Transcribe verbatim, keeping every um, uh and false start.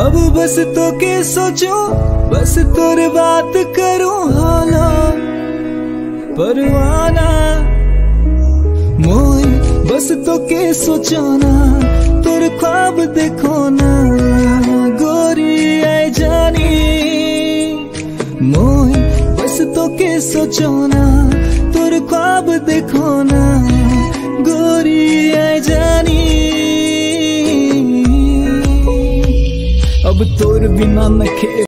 अब बस तो के सोचो, बस तोर बात करो हाला परवाना मोय। बस तो के सोचो ना, तोर ख्वाब देखो ना गोरी आई जानी मोय। बस तो के सोचो ना, तोर ख्वाब देखो ना गोरी आई जानी। अब तोर बिना न खे